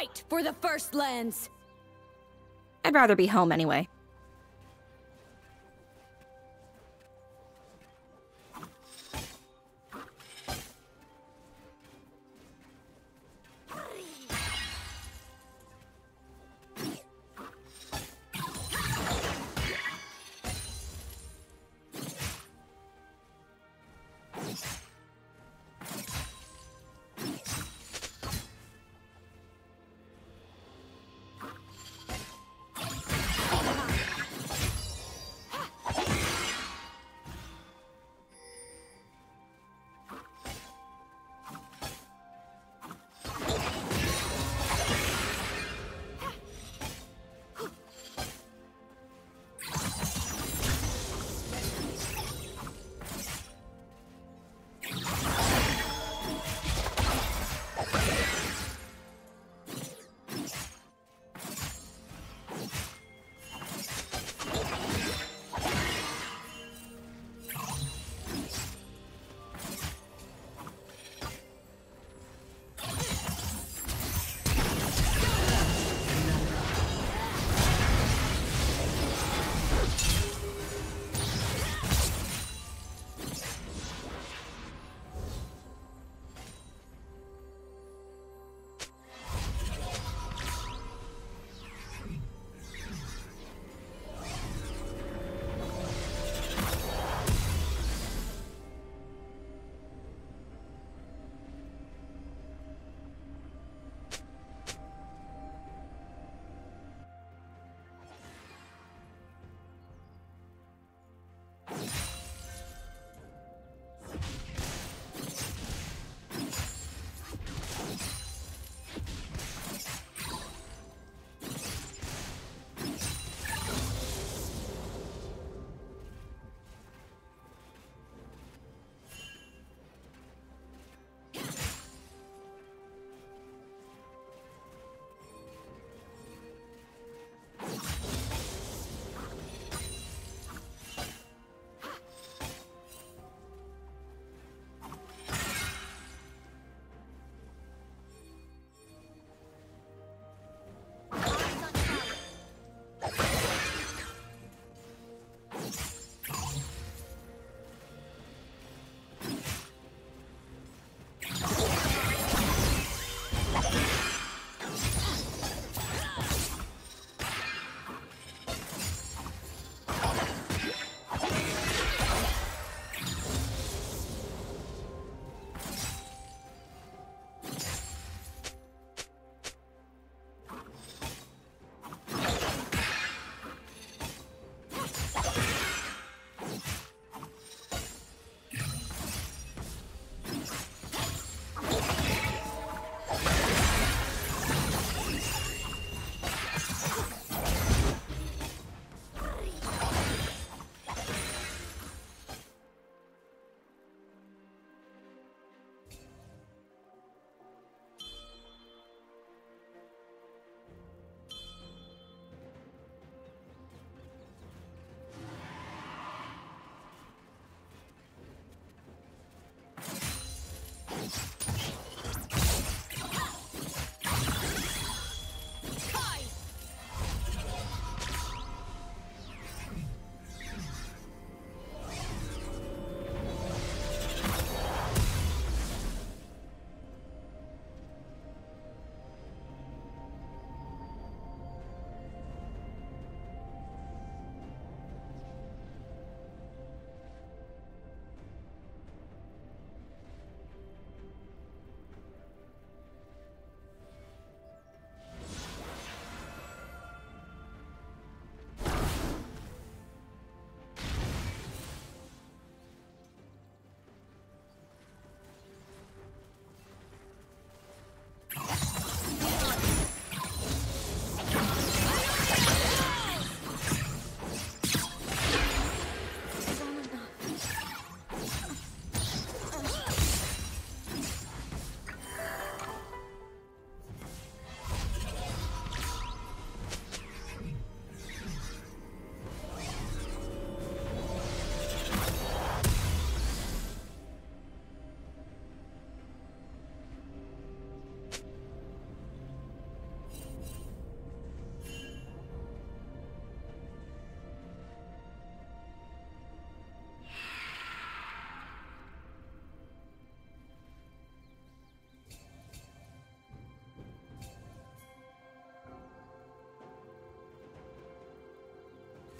Fight for the First Lands! I'd rather be home anyway.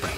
Okay.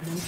Blue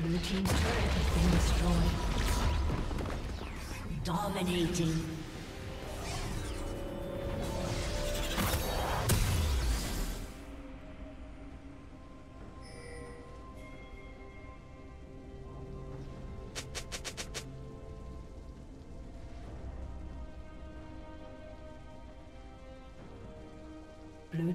Blue team's turret has been destroyed. Dominating. Blue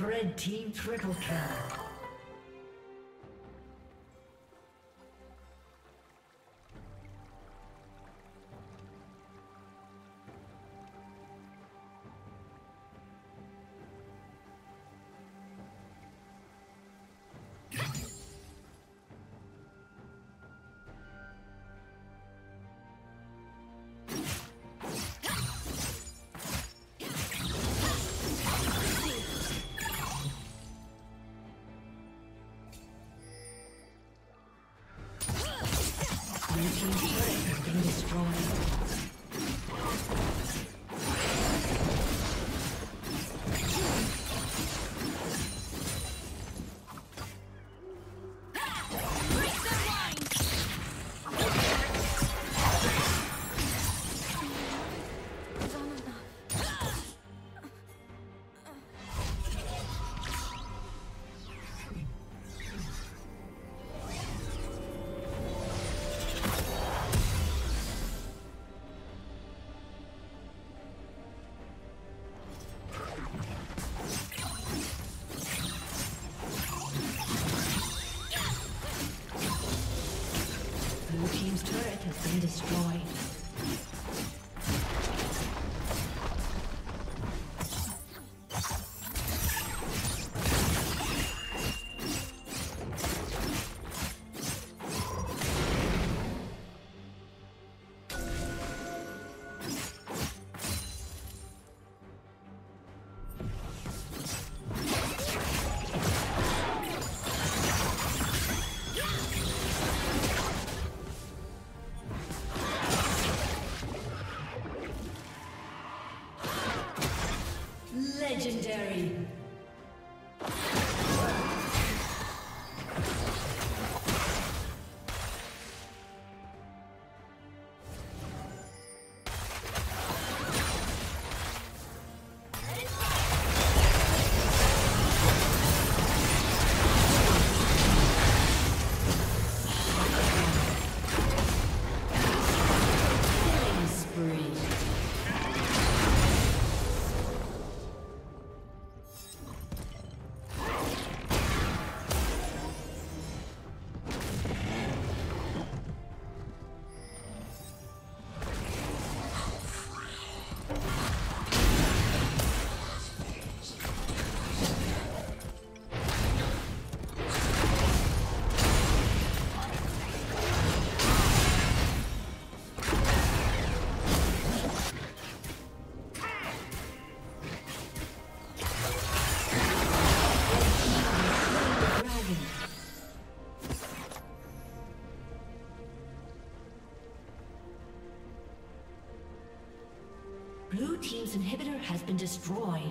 Red team triple kill. has been destroyed. Legendary. Blue team's inhibitor has been destroyed.